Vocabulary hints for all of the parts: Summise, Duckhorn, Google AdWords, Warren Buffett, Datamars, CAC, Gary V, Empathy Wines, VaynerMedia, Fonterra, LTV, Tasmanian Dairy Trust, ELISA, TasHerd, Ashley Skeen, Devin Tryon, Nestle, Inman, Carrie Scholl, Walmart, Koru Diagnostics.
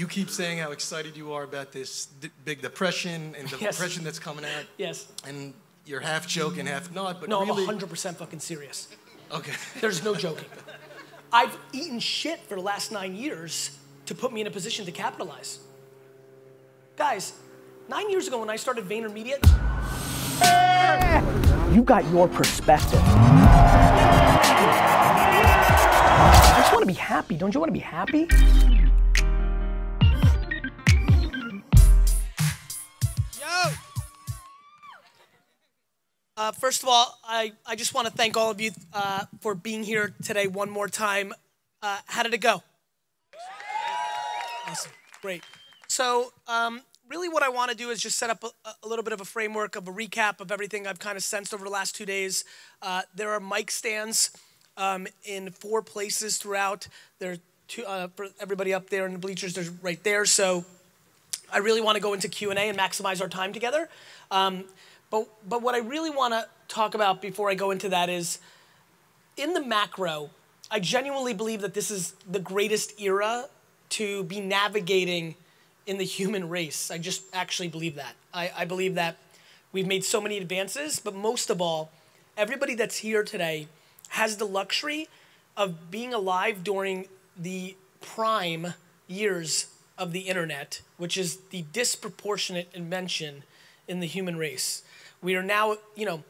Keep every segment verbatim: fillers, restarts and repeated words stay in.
You keep saying how excited you are about this d big depression and the yes. depression that's coming out. Yes. And you're half joking, half not, but no, really... I'm one hundred percent fucking serious. Okay. There's no joking. I've eaten shit for the last nine years to put me in a position to capitalize. Guys, nine years ago when I started VaynerMedia... You got your perspective. I just want to be happy. Don't you want to be happy? Uh, first of all, I, I just want to thank all of you uh, for being here today one more time. Uh, how did it go? Awesome, great. So um, really what I want to do is just set up a, a little bit of a framework of a recap of everything I've kind of sensed over the last two days. Uh, there are mic stands um, in four places throughout. There are two, uh, for everybody up there in the bleachers, there's right there. So I really want to go into Q and A and maximize our time together. Um, But, but what I really want to talk about before I go into that is, in the macro, I genuinely believe that this is the greatest era to be navigating in the human race. I just actually believe that. I, I believe that we've made so many advances, but most of all, everybody that's here today has the luxury of being alive during the prime years of the internet, which is the disproportionate invention in the human race. We are now, you know,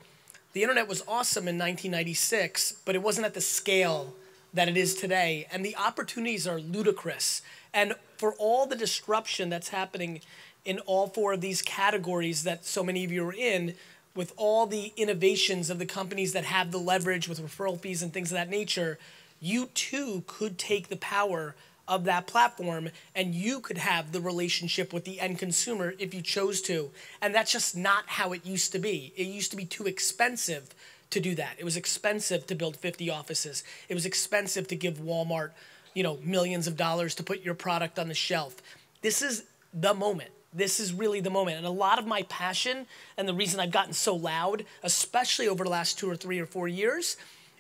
the internet was awesome in nineteen ninety-six, but it wasn't at the scale that it is today. And the opportunities are ludicrous. And for all the disruption that's happening in all four of these categories that so many of you are in, with all the innovations of the companies that have the leverage with referral fees and things of that nature, you too could take the power of that platform and you could have the relationship with the end consumer if you chose to. And that's just not how it used to be. It used to be too expensive to do that. It was expensive to build fifty offices. It was expensive to give Walmart, you know, millions of dollars to put your product on the shelf. This is the moment. This is really the moment. And a lot of my passion and the reason I've gotten so loud, especially over the last two or three or four years,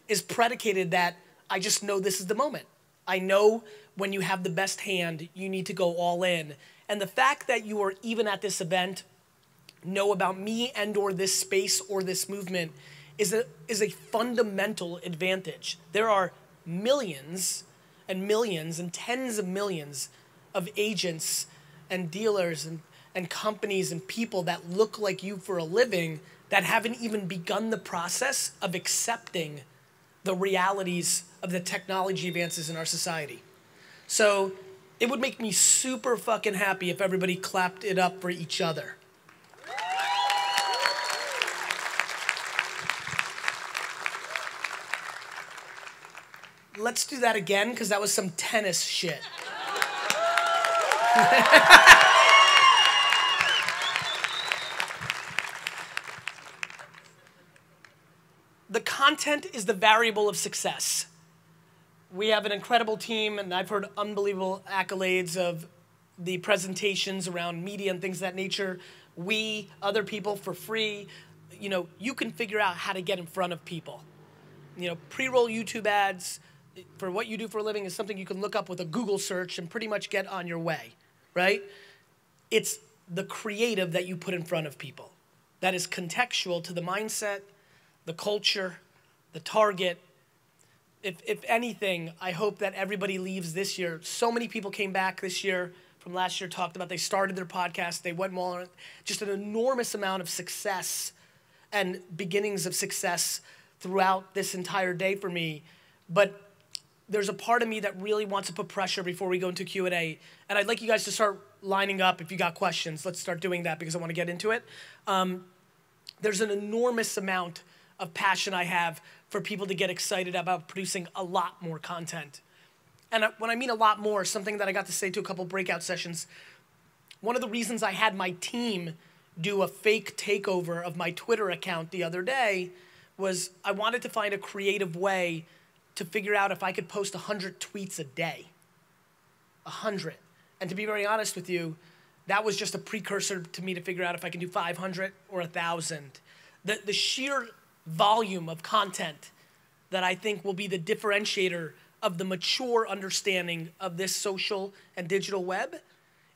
is predicated that I just know this is the moment. I know when you have the best hand, you need to go all in. And the fact that you are even at this event, know about me and or this space or this movement is a, is a fundamental advantage. There are millions and millions and tens of millions of agents and dealers and, and companies and people that look like you for a living that haven't even begun the process of accepting the realities of the technology advances in our society. So it would make me super fucking happy if everybody clapped it up for each other. Let's do that again, because that was some tennis shit. The content is the variable of success. We have an incredible team, and I've heard unbelievable accolades of the presentations around media and things of that nature. We, other people for free, you know, you can figure out how to get in front of people. You know, pre-roll YouTube ads for what you do for a living is something you can look up with a Google search and pretty much get on your way, right? It's the creative that you put in front of people that is contextual to the mindset, the culture, the target. If, if anything, I hope that everybody leaves this year. So many people came back this year from last year, talked about they started their podcast, they went more, just an enormous amount of success and beginnings of success throughout this entire day for me. But there's a part of me that really wants to put pressure before we go into Q and A. And I'd like you guys to start lining up if you got questions. Let's start doing that because I want to get into it. Um, there's an enormous amount of passion I have for people to get excited about producing a lot more content. And when I mean a lot more, something that I got to say to a couple breakout sessions, one of the reasons I had my team do a fake takeover of my Twitter account the other day was I wanted to find a creative way to figure out if I could post one hundred tweets a day, one hundred. And to be very honest with you, that was just a precursor to me to figure out if I can do five hundred or one thousand. The, the sheer volume of content that I think will be the differentiator of the mature understanding of this social and digital web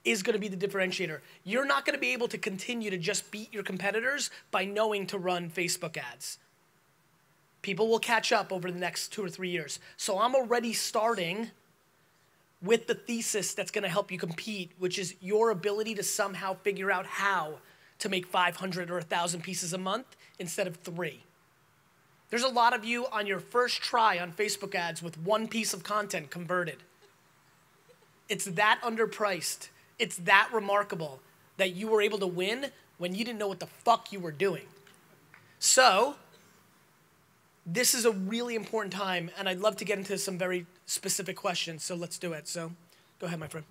is going to be the differentiator. You're not going to be able to continue to just beat your competitors by knowing to run Facebook ads. People will catch up over the next two or three years. So I'm already starting with the thesis that's going to help you compete, which is your ability to somehow figure out how to make five hundred or one thousand pieces a month instead of three. There's a lot of you on your first try on Facebook ads with one piece of content converted. It's that underpriced. It's that remarkable that you were able to win when you didn't know what the fuck you were doing. So this is a really important time, and I'd love to get into some very specific questions, so let's do it. So go ahead, my friend.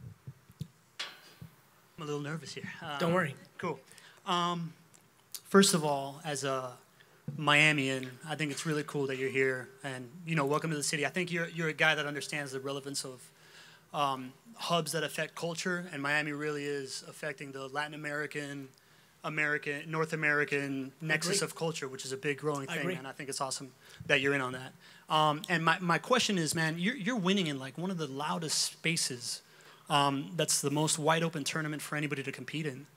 I'm a little nervous here. Um, Don't worry. Cool. Um, first of all, as a Miamian, I think it's really cool that you're here, and, you know, welcome to the city. I think you're, you're a guy that understands the relevance of um, hubs that affect culture, and Miami really is affecting the Latin American, American, North American nexus of culture, which is a big growing thing, and I think it's awesome that you're in on that. Um, and my, my question is, man, you're, you're winning in like one of the loudest spaces um, that's the most wide open tournament for anybody to compete in.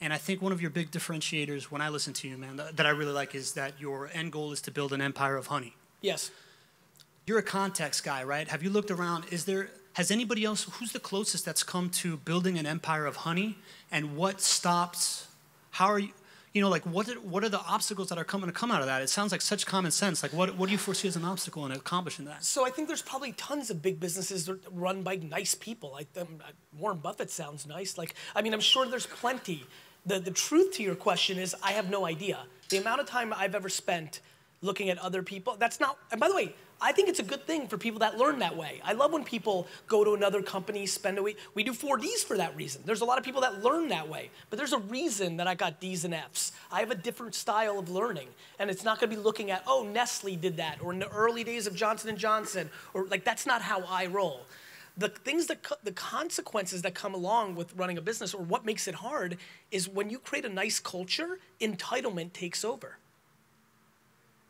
And I think one of your big differentiators when I listen to you, man, that, that I really like is that your end goal is to build an empire of honey. Yes. You're a context guy, right? Have you looked around? Is there... Has anybody else... Who's the closest that's come to building an empire of honey? And what stops... How are you, you know, like what, are, what are the obstacles that are coming to come out of that? It sounds like such common sense. Like what, what do you foresee as an obstacle in accomplishing that? So I think there's probably tons of big businesses that run by nice people. Like um, Warren Buffett sounds nice. Like, I mean, I'm sure there's plenty. The, the truth to your question is I have no idea. The amount of time I've ever spent looking at other people, that's not, and by the way, I think it's a good thing for people that learn that way. I love when people go to another company, spend a week. We do four Ds for that reason. There's a lot of people that learn that way, but there's a reason that I got Ds and Fs. I have a different style of learning, and it's not gonna be looking at, oh, Nestle did that, or in the early days of Johnson and Johnson, or like, that's not how I roll. The things that, co the consequences that come along with running a business, or what makes it hard, is when you create a nice culture, entitlement takes over.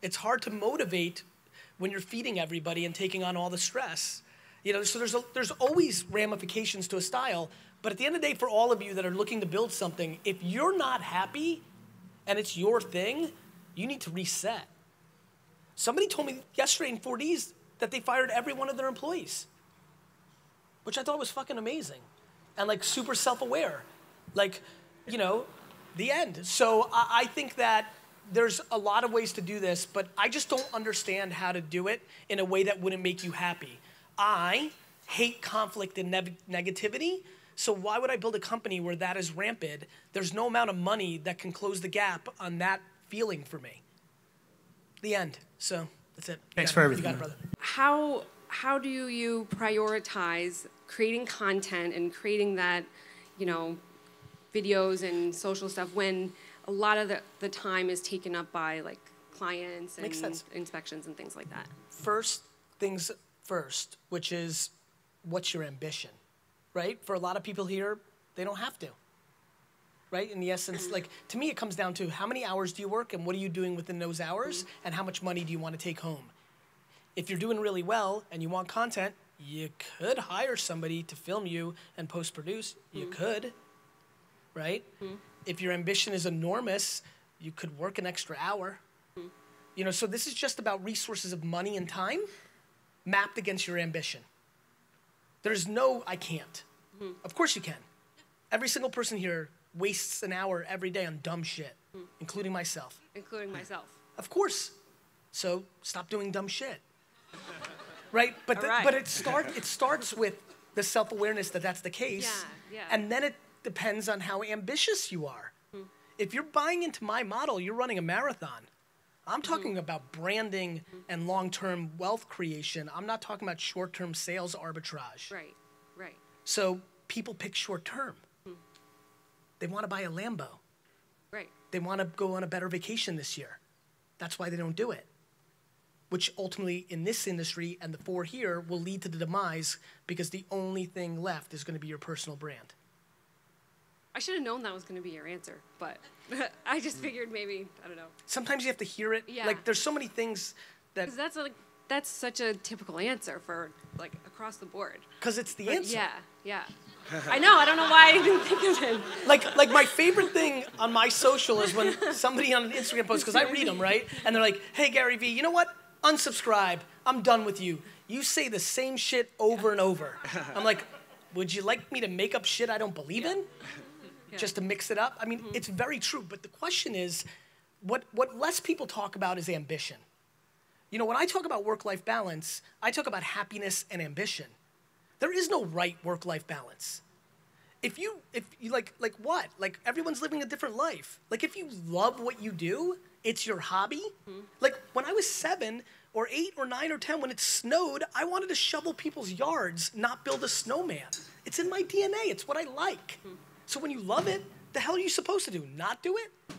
It's hard to motivate when you're feeding everybody and taking on all the stress. You know, so there's, a, there's always ramifications to a style, but at the end of the day, for all of you that are looking to build something, if you're not happy and it's your thing, you need to reset. Somebody told me yesterday in four Ds that they fired every one of their employees, which I thought was fucking amazing and like super self-aware. Like, you know, the end. So I, I think that there's a lot of ways to do this, but I just don't understand how to do it in a way that wouldn't make you happy. I hate conflict and ne negativity, so why would I build a company where that is rampant? There's no amount of money that can close the gap on that feeling for me. The end. So that's it. Thanks for everything. You got it, brother. How, how do you prioritize creating content and creating that, you know, videos and social stuff when a lot of the, the time is taken up by like clients and Makes sense. inspections and things like that? First things first, which is what's your ambition, right? For a lot of people here, they don't have to, right? In the essence, like to me, it comes down to how many hours do you work and what are you doing within those hours, mm-hmm. and how much money do you want to take home? If you're doing really well and you want content, you could hire somebody to film you and post-produce. Mm-hmm. You could, right? Mm-hmm. If your ambition is enormous, you could work an extra hour. Mm. You know, so this is just about resources of money and time mapped against your ambition. There's no, I can't. Mm. Of course you can. Every single person here wastes an hour every day on dumb shit, mm. including myself. Including myself. Of course. So stop doing dumb shit. Right? But, the, right. but it, start, it starts with the self-awareness that that's the case. Yeah, yeah. And then it depends on how ambitious you are. Mm. If you're buying into my model, you're running a marathon. I'm talking mm. about branding mm. and long-term wealth creation. I'm not talking about short-term sales arbitrage. Right, right. So people pick short-term. Mm. They want to buy a Lambo. Right. They want to go on a better vacation this year. That's why they don't do it, which ultimately in this industry and the four here will lead to the demise, because the only thing left is going to be your personal brand. I should have known that was going to be your answer, but I just figured maybe, I don't know. Sometimes you have to hear it. Yeah. Like, there's so many things that... Because that's, like, that's such a typical answer for, like, across the board. Because it's the but answer. Yeah, yeah. I know, I don't know why I didn't think of him. Like, like my favorite thing on my social is when somebody on an Instagram post, because I read them, right? And they're like, hey, Gary V, you know what? Unsubscribe. I'm done with you. You say the same shit over and over. I'm like, would you like me to make up shit I don't believe yeah. in? Yeah. Just to mix it up? I mean, mm-hmm. it's very true. But the question is, what, what less people talk about is ambition. You know, when I talk about work-life balance, I talk about happiness and ambition. There is no right work-life balance. If you, if you like, like what? Like everyone's living a different life. Like if you love what you do, it's your hobby. Mm-hmm. Like when I was seven or eight or nine or ten, when it snowed, I wanted to shovel people's yards, not build a snowman. It's in my D N A, it's what I like. Mm-hmm. So when you love it, the hell are you supposed to do? Not do it?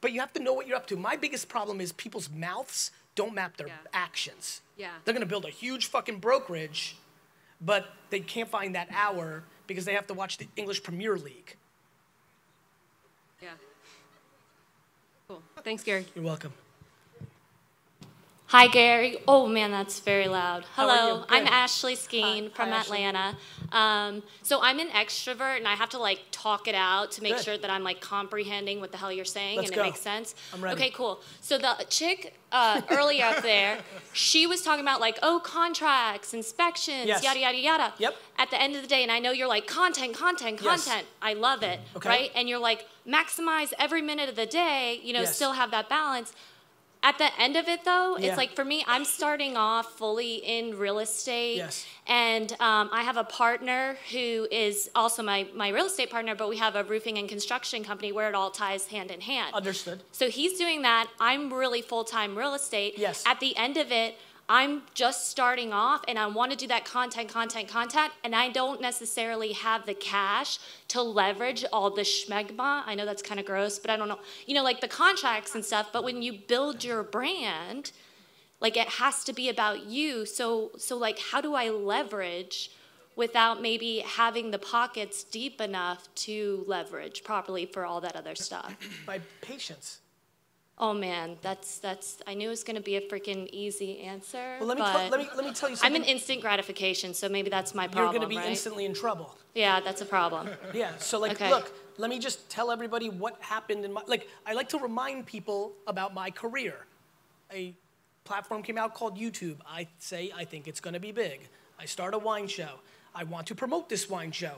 But you have to know what you're up to. My biggest problem is people's mouths don't map their yeah. actions. Yeah. They're gonna build a huge fucking brokerage, but they can't find that hour because they have to watch the English Premier League. Yeah. Cool. Thanks, Gary. You're welcome. Hi, Gary. Oh, man, that's very loud. Hello, I'm Ashley Skeen Hi. from Hi, Atlanta. Um, so I'm an extrovert, and I have to, like, talk it out to make Good. sure that I'm, like, comprehending what the hell you're saying Let's and go. it makes sense. I'm ready. Okay, cool. So the chick uh, earlier up there, she was talking about, like, oh, contracts, inspections, yes. yada, yada, yada. Yep. At the end of the day, and I know you're like, content, content, content. Yes. I love it, okay. right? And you're like, maximize every minute of the day, you know, yes. still have that balance. At the end of it, though, yeah. it's like, for me, I'm starting off fully in real estate. Yes. And um, I have a partner who is also my, my real estate partner, but we have a roofing and construction company where it all ties hand in hand. Understood. So he's doing that. I'm really full-time real estate. Yes. At the end of it, I'm just starting off, and I want to do that content, content, content, and I don't necessarily have the cash to leverage all the schmegma. I know that's kind of gross, but I don't know. You know, like the contracts and stuff, but when you build your brand, like it has to be about you. So, so like how do I leverage without maybe having the pockets deep enough to leverage properly for all that other stuff? By patience. Oh man, that's that's. I knew it was going to be a freaking easy answer. Well, let me but let me let me tell you something. I'm an instant gratification, so maybe that's my problem. You're going to be right? instantly in trouble. Yeah, that's a problem. Yeah. So like, okay. look, let me just tell everybody what happened in my like. I like to remind people about my career. A platform came out called YouTube. I say I think it's going to be big. I start a wine show. I want to promote this wine show.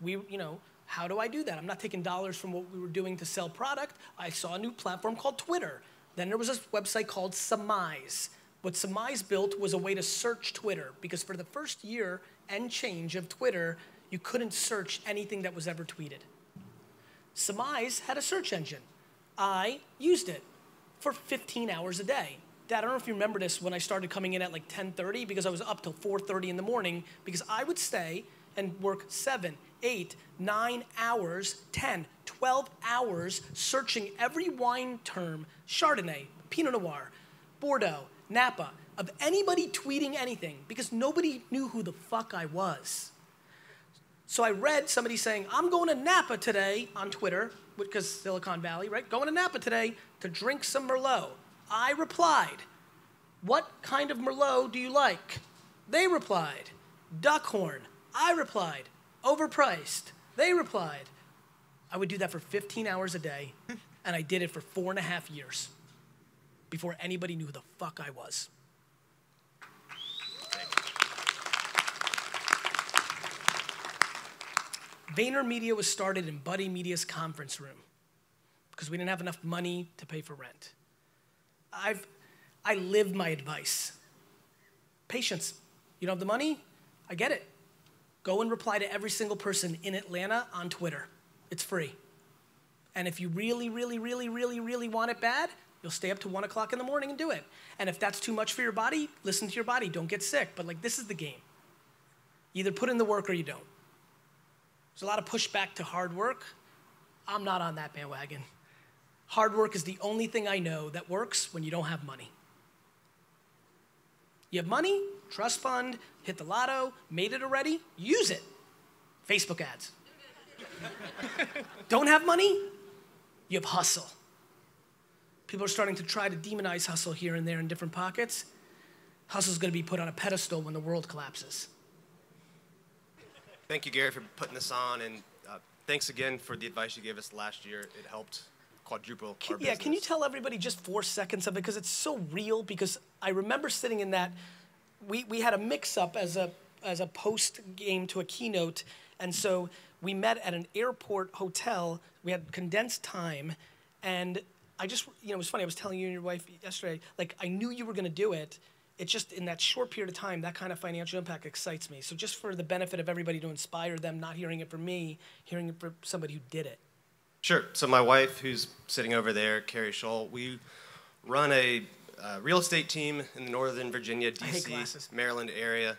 We, you know. How do I do that? I'm not taking dollars from what we were doing to sell product. I saw a new platform called Twitter. Then there was this website called Summise. What Summise built was a way to search Twitter, because for the first year and change of Twitter, you couldn't search anything that was ever tweeted. Summise had a search engine. I used it for fifteen hours a day. Dad, I don't know if you remember this when I started coming in at like ten thirty, because I was up till four thirty in the morning, because I would stay and work seven, eight, nine hours, ten, twelve hours searching every wine term, Chardonnay, Pinot Noir, Bordeaux, Napa, of anybody tweeting anything, because nobody knew who the fuck I was. So I read somebody saying, I'm going to Napa today on Twitter, because Silicon Valley, right? Going to Napa today to drink some Merlot. I replied, what kind of Merlot do you like? They replied, Duckhorn. I replied, overpriced. They replied. I would do that for fifteen hours a day, and I did it for four and a half years before anybody knew who the fuck I was. VaynerMedia was started in Buddy Media's conference room because we didn't have enough money to pay for rent. I've, I lived my advice. Patience. You don't have the money? I get it. Go and reply to every single person in Atlanta on Twitter. It's free. And if you really, really, really, really, really want it bad, you'll stay up to one o'clock in the morning and do it. And if that's too much for your body, listen to your body. Don't get sick. But like, this is the game. You either put in the work or you don't. There's a lot of pushback to hard work. I'm not on that bandwagon. Hard work is the only thing I know that works when you don't have money. You have money, trust fund, hit the lotto, made it already, use it. Facebook ads. Don't have money, you have hustle. People are starting to try to demonize hustle here and there in different pockets. Hustle's gonna be put on a pedestal when the world collapses. Thank you, Gary, for putting this on, and uh, thanks again for the advice you gave us last year. It helped quadruple can, our Yeah, business. Can you tell everybody just four seconds of it, because it's so real, because I remember sitting in that, we, we had a mix-up as a, as a post-game to a keynote, and so we met at an airport hotel, we had condensed time, and I just, you know, it was funny, I was telling you and your wife yesterday, like, I knew you were gonna do it. It's just in that short period of time, that kind of financial impact excites me. So just for the benefit of everybody, to inspire them, not hearing it from me, hearing it from somebody who did it. Sure. So my wife, who's sitting over there, Carrie Scholl, we run a uh, real estate team in the Northern Virginia, D C, Maryland area.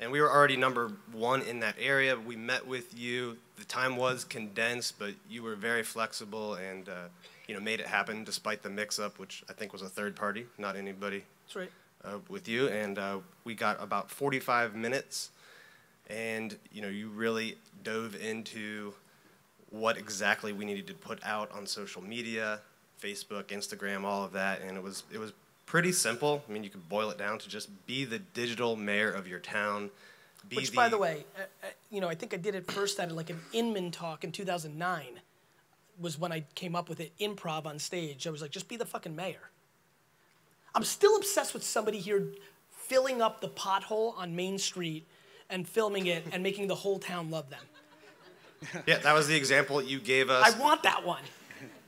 And we were already number one in that area. We met with you. The time was condensed, but you were very flexible and uh, you know, made it happen despite the mix-up, which I think was a third party, not anybody. That's right. Uh, with you, and uh, we got about forty-five minutes, and you know, you really dove into what exactly we needed to put out on social media, Facebook, Instagram, all of that, and it was it was pretty simple. I mean, you could boil it down to just be the digital mayor of your town. Be Which, the by the way, uh, you know, I think I did it first at like an Inman talk in two thousand nine, was when I came up with it improv on stage. I was like, just be the fucking mayor. I'm still obsessed with somebody here filling up the pothole on Main Street and filming it and making the whole town love them. Yeah, that was the example you gave us. I want that one.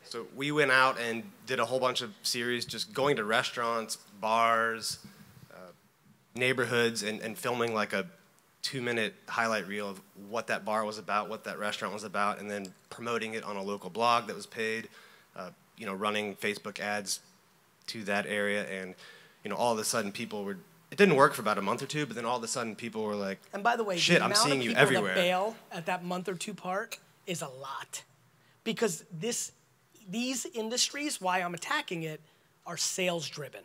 So we went out and did a whole bunch of series, just going to restaurants, bars, uh, neighborhoods, and, and filming like a two-minute highlight reel of what that bar was about, what that restaurant was about, and then promoting it on a local blog that was paid, uh, you know, running Facebook ads to that area, and you know, all of a sudden people were, it didn't work for about a month or two, but then all of a sudden people were like, and by the way, shit, the I'm seeing you everywhere. The amount of people that bail at that month or two part is a lot, because this, these industries, why I'm attacking it, are sales driven,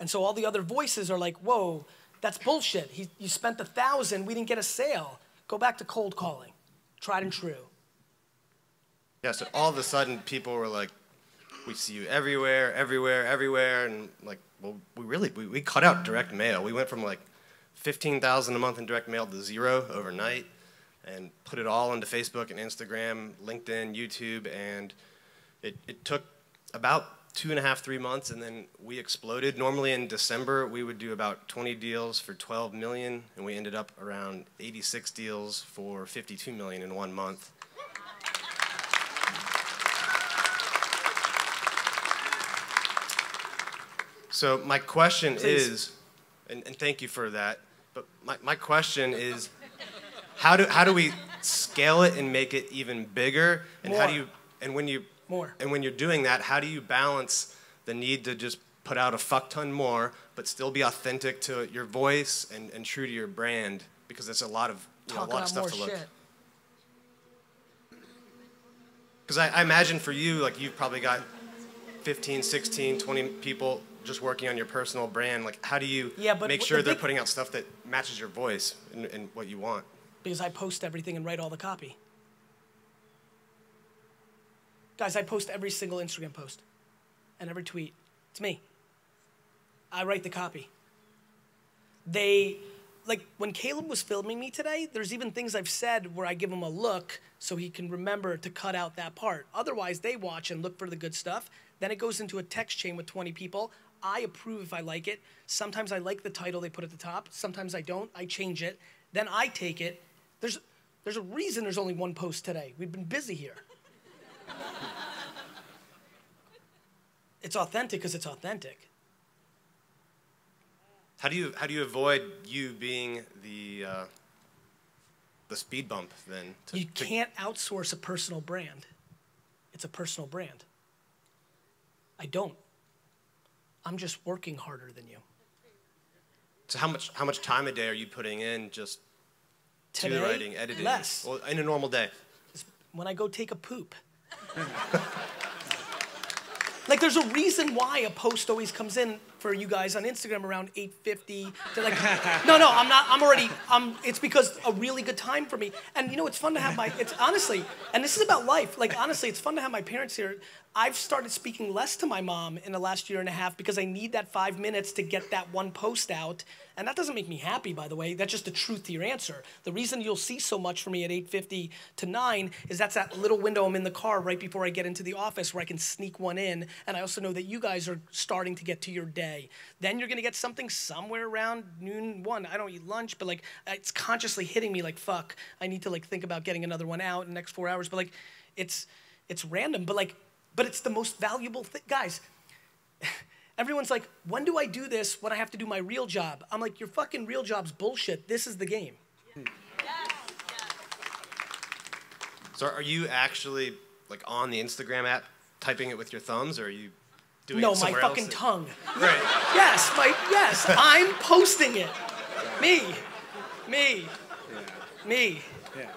and so all the other voices are like, whoa, that's bullshit. He, you spent a thousand, we didn't get a sale. Go back to cold calling, tried and true. Yeah, so all of a sudden people were like, we see you everywhere, everywhere, everywhere, and like, well, we really, we, we cut out direct mail. We went from like fifteen thousand a month in direct mail to zero overnight, and put it all into Facebook and Instagram, LinkedIn, YouTube, and it, it took about two and a half, three months, and then we exploded. Normally in December, we would do about twenty deals for twelve million, and we ended up around eighty-six deals for fifty-two million in one month. So my question Please. is, and, and thank you for that, but my, my question is, how do, how do we scale it and make it even bigger? And More. how do you, and when you, More. and when you're doing that, how do you balance the need to just put out a fuck ton more, but still be authentic to your voice and, and true to your brand? Because it's a lot of, you know, a lot of stuff to look. Because I, I imagine for you, like, you've probably got fifteen, sixteen, twenty people just working on your personal brand. Like, how do you yeah, make sure the they're big, putting out stuff that matches your voice and, and what you want? Because I post everything and write all the copy. Guys, I post every single Instagram post and every tweet. It's me. I write the copy. They, like, when Caleb was filming me today, there's even things I've said where I give him a look so he can remember to cut out that part. Otherwise, they watch and look for the good stuff. Then it goes into a text chain with twenty people. I approve if I like it. Sometimes I like the title they put at the top. Sometimes I don't. I change it. Then I take it. There's, there's a reason there's only one post today. We've been busy here. It's authentic because it's authentic. How do you, how do you avoid you being the, uh, the speed bump then? To, you can't outsource a personal brand. It's a personal brand. I don't. I'm just working harder than you. So how much how much time a day are you putting in just Today, to writing, editing? Less. Well, in a normal day. When I go take a poop. Like, there's a reason why a post always comes in for you guys on Instagram around eight fifty. They're like, no, no, I'm not, I'm already, I'm, it's because a really good time for me. And you know, it's fun to have my, it's honestly, and this is about life. Like, honestly, it's fun to have my parents here. I've started speaking less to my mom in the last year and a half because I need that five minutes to get that one post out. And that doesn't make me happy, by the way. That's just the truth to your answer. The reason you'll see so much from me at eight fifty to nine is that's that little window I'm in the car right before I get into the office where I can sneak one in. And I also know that you guys are starting to get to your day. Then you're gonna get something somewhere around noon, one. I don't eat lunch, but like it's consciously hitting me like, fuck, I need to like think about getting another one out in the next four hours. But like, it's, it's random, but like, but it's the most valuable thing. Guys, everyone's like, when do I do this when I have to do my real job? I'm like, your fucking real job's bullshit. This is the game. Yeah. Yes. Yes. So are you actually like on the Instagram app typing it with your thumbs, or are you doing no, it somewhere else? No, my fucking tongue. Right. Yes, my, yes, I'm posting it. Me, me, yeah. me. Yeah.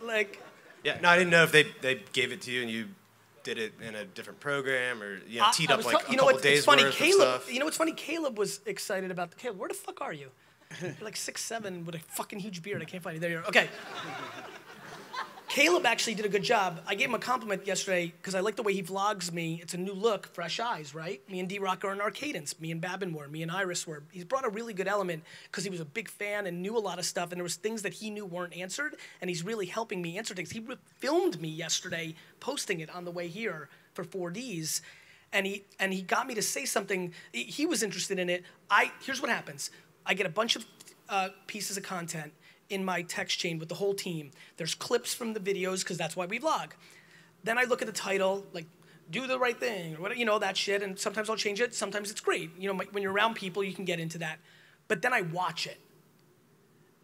Like. Yeah, no, I didn't know if they, they gave it to you and you did it in a different program, or you know, teed up like a couple days worth of stuff. You know what's funny? Caleb was excited about, Caleb, where the fuck are you? You're like six seven with a fucking huge beard. I can't find you. There you are. Okay. Caleb actually did a good job. I gave him a compliment yesterday because I like the way he vlogs me. It's a new look, fresh eyes, right? Me and D-Rock are in our cadence. Me and Babin were. Me and Iris were. He's brought a really good element because he was a big fan and knew a lot of stuff, and there was things that he knew weren't answered, and he's really helping me answer things. He filmed me yesterday posting it on the way here for four Ds, and he, and he got me to say something. He was interested in it. I, here's what happens. I get a bunch of uh, pieces of content in my text chain with the whole team. There's clips from the videos, because that's why we vlog. Then I look at the title, like, do the right thing, or whatever, you know, that shit, and sometimes I'll change it, sometimes it's great. You know, my, when you're around people, you can get into that. But then I watch it,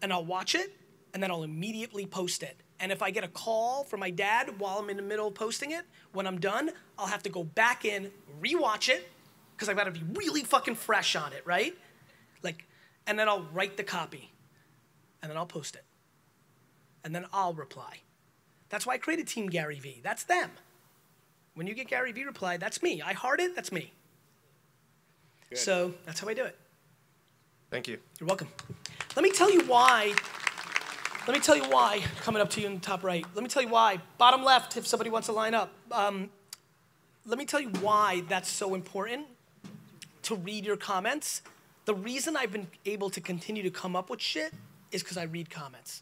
and I'll watch it, and then I'll immediately post it. And if I get a call from my dad while I'm in the middle of posting it, when I'm done, I'll have to go back in, rewatch it, because I've got to be really fucking fresh on it, right? Like, and then I'll write the copy. And then I'll post it. And then I'll reply. That's why I created Team Gary V. That's them. When you get Gary V reply, that's me. I heart it, that's me. Good. So that's how I do it. Thank you. You're welcome. Let me tell you why. Let me tell you why. Coming up to you in the top right. Let me tell you why. Bottom left, if somebody wants to line up. Um, let me tell you why that's so important to read your comments. The reason I've been able to continue to come up with shit is because I read comments.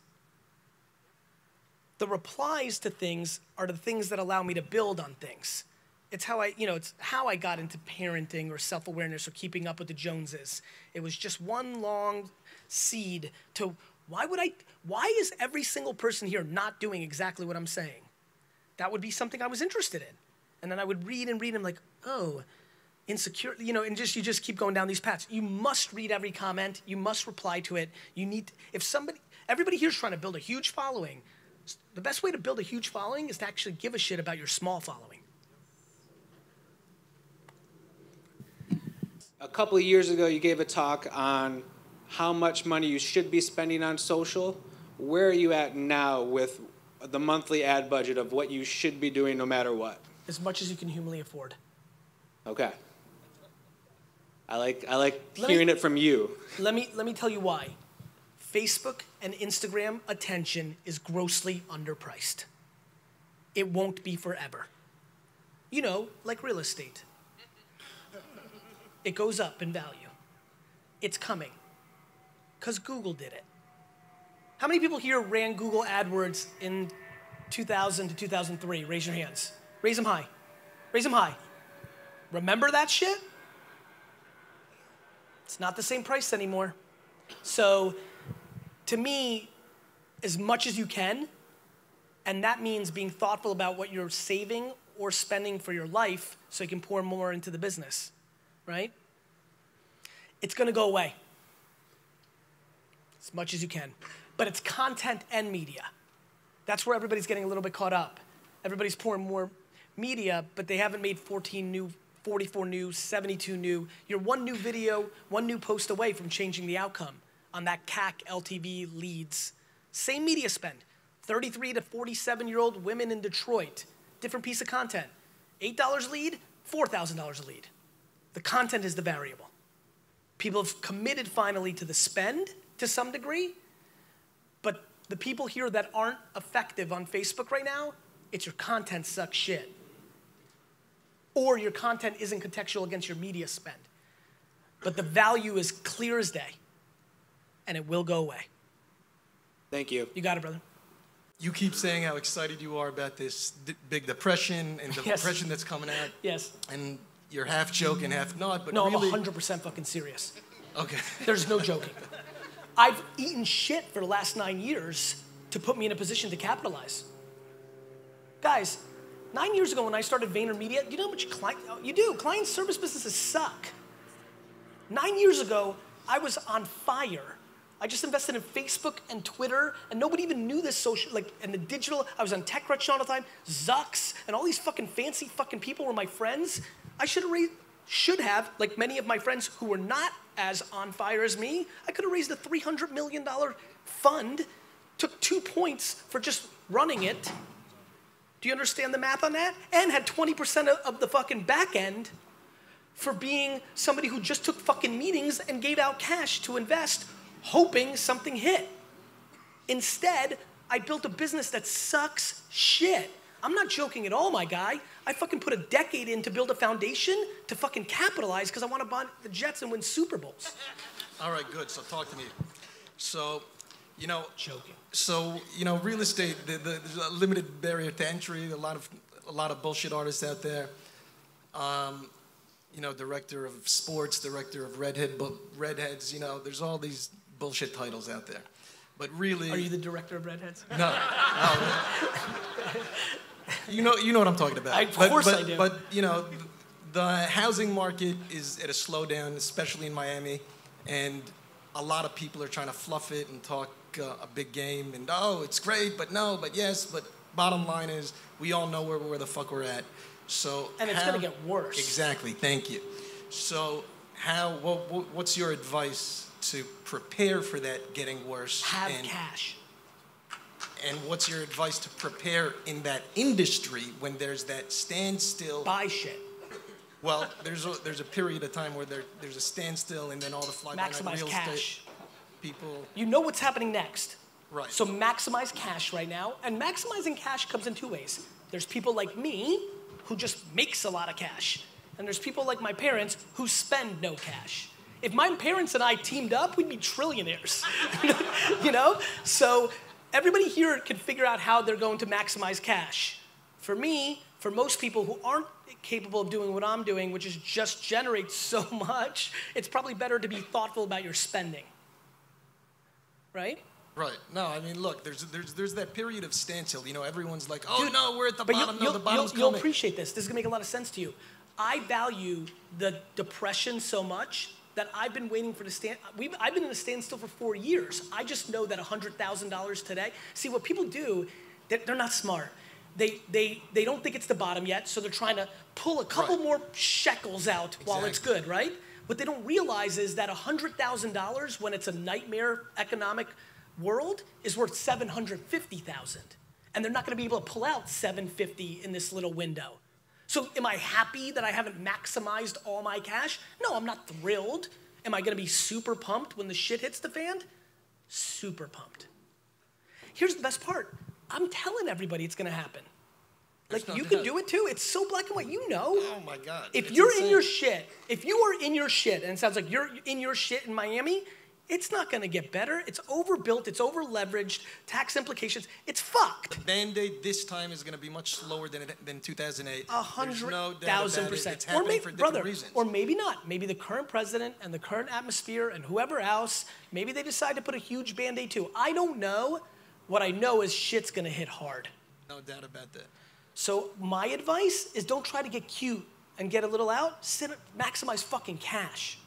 The replies to things are the things that allow me to build on things. It's how I, you know, it's how I got into parenting or self-awareness or keeping up with the Joneses. It was just one long seed to, why would I, why is every single person here not doing exactly what I'm saying? That would be something I was interested in. And then I would read and read and I'm like, oh, insecure, you know, and just you just keep going down these paths. You must read every comment. You must reply to it. You need, to, if somebody, everybody here's trying to build a huge following. The best way to build a huge following is to actually give a shit about your small following. A couple of years ago, you gave a talk on how much money you should be spending on social. Where are you at now with the monthly ad budget of what you should be doing no matter what? As much as you can humanly afford. Okay. I like, I like hearing it from you. Let me, let me tell you why. Facebook and Instagram attention is grossly underpriced. It won't be forever. You know, like real estate. It goes up in value. It's coming. Because Google did it. How many people here ran Google AdWords in two thousand to two thousand three? Raise your hands. Raise them high. Raise them high. Remember that shit? It's not the same price anymore. So to me, as much as you can, and that means being thoughtful about what you're saving or spending for your life so you can pour more into the business, right? It's gonna go away, as much as you can. But it's content and media. That's where everybody's getting a little bit caught up. Everybody's pouring more media, but they haven't made fourteen new, forty-four new, seventy-two new. You're one new video, one new post away from changing the outcome on that C A C, L T V, leads. Same media spend, thirty-three to forty-seven year old women in Detroit, different piece of content. eight dollars a lead, four thousand dollars a lead. The content is the variable. People have committed finally to the spend to some degree, but the people here that aren't effective on Facebook right now, it's your content sucks shit. Or your content isn't contextual against your media spend. But the value is clear as day, and it will go away. Thank you. You got it, brother. You keep saying how excited you are about this d big depression and the yes. depression that's coming out. Yes. And you're half joking, half not, but no, really... I'm one hundred percent fucking serious. Okay. There's no joking. I've eaten shit for the last nine years to put me in a position to capitalize. Guys, nine years ago when I started VaynerMedia, you know how much client... You do. Client service businesses suck. Nine years ago, I was on fire. I just invested in Facebook and Twitter, and nobody even knew this social, like, and the digital, I was on TechCrunch all the time, Zucks, and all these fucking fancy fucking people were my friends. I should have raised, should have, like many of my friends who were not as on fire as me, I could have raised a three hundred million dollar fund, took two points for just running it. Do you understand the math on that? And had twenty percent of the fucking back end for being somebody who just took fucking meetings and gave out cash to invest, hoping something hit. Instead, I built a business that sucks shit. I'm not joking at all, my guy. I fucking put a decade in to build a foundation to fucking capitalize because I want to buy the Jets and win Super Bowls. All right, good. So talk to me. So, you know, joking. So, you know, real estate, the, the, the limited barrier to entry, a lot of, a lot of bullshit artists out there. Um, you know, director of sports, director of redhead, but redheads, you know, there's all these bullshit titles out there. But really... Are you the director of redheads? No. no. you, know, you know what I'm talking about. I, of but, course but, I do. But, you know, the housing market is at a slowdown, especially in Miami, and a lot of people are trying to fluff it and talk uh, a big game, and, oh, it's great, but no, but yes, but bottom line is we all know where, where the fuck we're at. So and it's going to get worse. Exactly. Thank you. So how? What, what, what's your advice to prepare for that getting worse? Have and, cash. And what's your advice to prepare in that industry when there's that standstill? Buy shit. Well, there's a, there's a period of time where there, there's a standstill, and then all the fly-by-night real estate people. You know what's happening next. Right. So maximize cash right now, and maximizing cash comes in two ways. There's people like me who just makes a lot of cash. And there's people like my parents who spend no cash. If my parents and I teamed up, we'd be trillionaires, you know? So everybody here can figure out how they're going to maximize cash. For me, for most people who aren't capable of doing what I'm doing, which is just generate so much, it's probably better to be thoughtful about your spending, right? Right. No, I mean, look, there's, there's, there's that period of standstill. You know, everyone's like, oh, dude, no, we're at the bottom. No, the bottom's coming. You'll appreciate this. This is going to make a lot of sense to you. I value the depression so much that I've been waiting for the stand. We've, I've been in a standstill for four years. I just know that one hundred thousand dollars today. See, what people do, they're, they're not smart. They, they, they don't think it's the bottom yet, so they're trying to pull a couple right. more shekels out exactly. while it's good, right? What they don't realize is that one hundred thousand dollars, when it's a nightmare economic world, is worth seven hundred fifty thousand dollars, and they're not going to be able to pull out seven hundred fifty thousand dollars in this little window. So am I happy that I haven't maximized all my cash? No, I'm not thrilled. Am I going to be super pumped when the shit hits the fan? Super pumped. Here's the best part. I'm telling everybody it's going to happen. Like, you can do it too. It's so black and white. You know. Oh, my God. If you're in your shit, if you are in your shit, and it sounds like you're in your shit in Miami, it's not going to get better. It's overbuilt. It's over-leveraged. Tax implications. It's fucked. The Band-Aid this time is going to be much slower than, it, than two thousand eight. A hundred no thousand percent. It. It's happening or maybe, for different brother, reasons. Or maybe not. Maybe the current president and the current atmosphere and whoever else, maybe they decide to put a huge Band-Aid too. I don't know. What I know is shit's going to hit hard. No doubt about that. So my advice is don't try to get cute and get a little out. Sit, maximize fucking cash.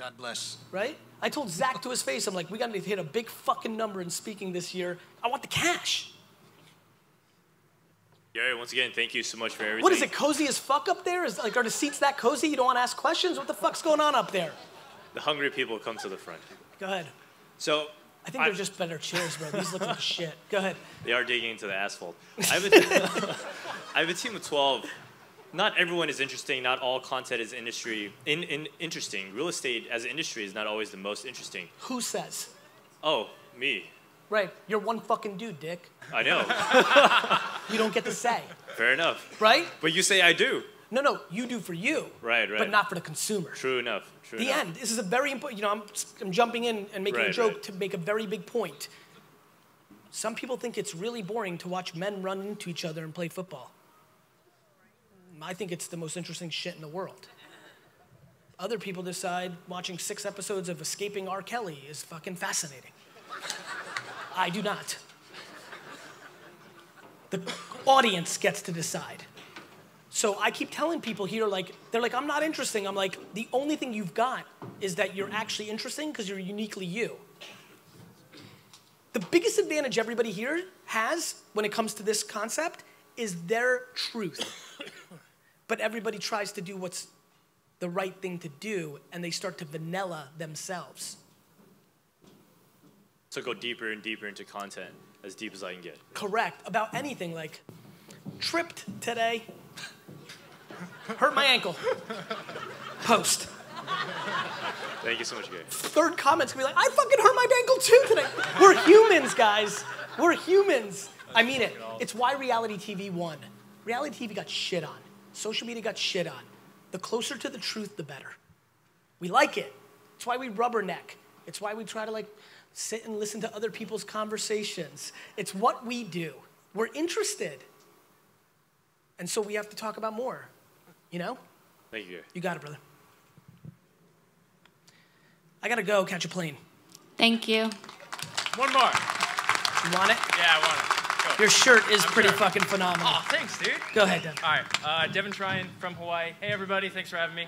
God bless. Right? I told Zach to his face, I'm like, we got to hit a big fucking number in speaking this year. I want the cash. Gary, once again, thank you so much for everything. What is it, cozy as fuck up there? Is, like, are the seats that cozy? You don't want to ask questions? What the fuck's going on up there? The hungry people come to the front. Go ahead. So, I think I, they're just better chairs, bro. These look like shit. Go ahead. They are digging into the asphalt. I have a, I have a team of twelve not everyone is interesting. Not all content is industry in, in interesting. Real estate as an industry is not always the most interesting. Who says? Oh, me. Right. You're one fucking dude, Dick. I know. You don't get to say. Fair enough. Right? But you say I do. No, no, you do for you. Right, right. But not for the consumer. True enough. True enough. The end. This is a very important, you know, I'm, I'm jumping in and making right, a joke right. to make a very big point. Some people think it's really boring to watch men run into each other and play football. I think it's the most interesting shit in the world. Other people decide watching six episodes of Escaping R. Kelly is fucking fascinating. I do not. The audience gets to decide. So I keep telling people here, like, they're like, I'm not interesting. I'm like, the only thing you've got is that you're actually interesting because you're uniquely you. The biggest advantage everybody here has when it comes to this concept is their truth. But everybody tries to do what's the right thing to do, and they start to vanilla themselves. So go deeper and deeper into content, as deep as I can get. Correct, about anything, like, tripped today. Hurt my ankle. Post. Thank you so much, Gary. Third comment's gonna be like, I fucking hurt my ankle too today. We're humans, guys. We're humans. I mean it. It's why reality T V won. Reality T V got shit on. Social media got shit on. The closer to the truth, the better. We like it. It's why we rubberneck. It's why we try to like sit and listen to other people's conversations. It's what we do. We're interested. And so we have to talk about more. You know? Thank you. You got it, brother. I gotta go catch a plane. Thank you. One more. You want it? Yeah, I want it. Go. Your shirt is I'm pretty sure. fucking phenomenal. Oh, thanks, dude. Go ahead, Devin. All right, uh, Devin Tryon from Hawaii. Hey, everybody, thanks for having me.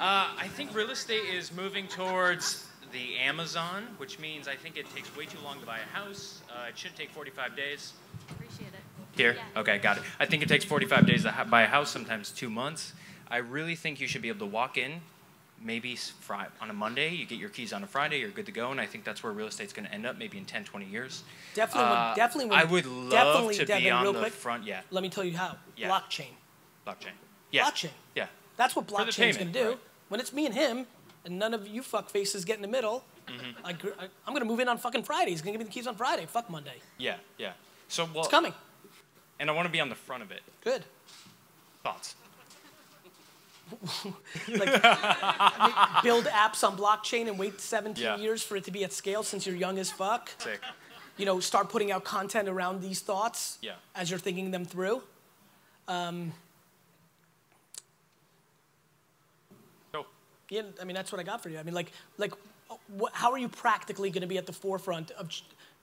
Uh, I think real estate is moving towards the Amazon, which means I think it takes way too long to buy a house. Uh, it should take forty-five days. Appreciate it. Here? Okay, got it. I think it takes forty-five days to buy a house, sometimes two months. I really think you should be able to walk in, maybe on a Monday, you get your keys on a Friday, you're good to go, and I think that's where real estate's going to end up, maybe in ten, twenty years. Definitely, uh, definitely. I would love to Devin, be on the quick, front, yeah. Let me tell you how. Yeah. Blockchain. Blockchain. Yeah. Blockchain. Yeah. That's what blockchain's going to do. Right. When it's me and him, and none of you fuck faces get in the middle, mm-hmm. I, I, I'm going to move in on fucking Friday. He's going to give me the keys on Friday. Fuck Monday. Yeah, yeah. So well, it's coming. And I want to be on the front of it. Good. Thoughts? Like, I mean, build apps on blockchain and wait seventeen yeah. years for it to be at scale since you're young as fuck. Sick. You know, start putting out content around these thoughts yeah. as you're thinking them through. Um, cool. Yeah, I mean, that's what I got for you. I mean, like, like, what, how are you practically going to be at the forefront of...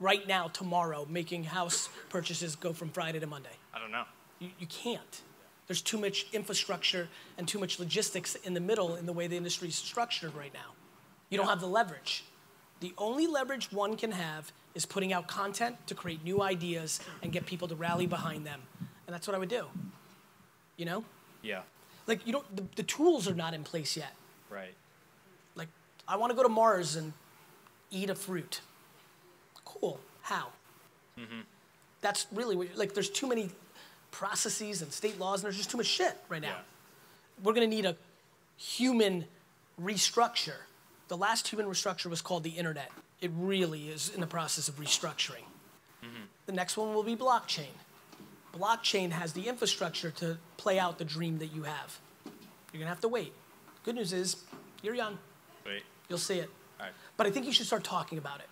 right now, tomorrow, making house purchases go from Friday to Monday? I don't know. You, you can't. There's too much infrastructure and too much logistics in the middle in the way the industry is structured right now. You yeah. don't have the leverage. The only leverage one can have is putting out content to create new ideas and get people to rally behind them. And that's what I would do. You know? Yeah. Like, you don't, the, the tools are not in place yet. Right. Like, I want to go to Mars and eat a fruit. Cool. How? Mm-hmm. That's really what you're, like. There's too many processes and state laws, and there's just too much shit right now. Yeah. We're gonna need a human restructure. The last human restructure was called the internet. It really is in the process of restructuring. Mm-hmm. The next one will be blockchain. Blockchain has the infrastructure to play out the dream that you have. You're gonna have to wait. Good news is, you're young. Wait. You'll see it. All right. But I think you should start talking about it.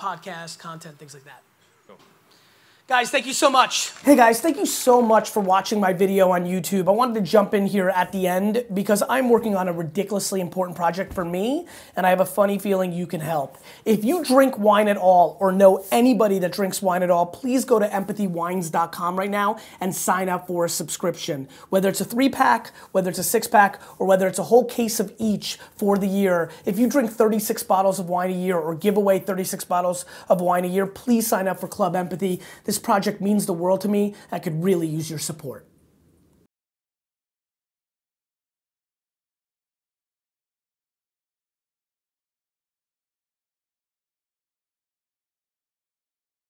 Podcast, content, things like that. Cool. Guys, thank you so much. Hey guys, thank you so much for watching my video on YouTube. I wanted to jump in here at the end because I'm working on a ridiculously important project for me, and I have a funny feeling you can help. If you drink wine at all or know anybody that drinks wine at all, please go to empathy wines dot com right now and sign up for a subscription. Whether it's a three-pack, whether it's a six-pack, or whether it's a whole case of each for the year, if you drink thirty-six bottles of wine a year or give away thirty-six bottles of wine a year, please sign up for Club Empathy. This project means the world to me. I could really use your support.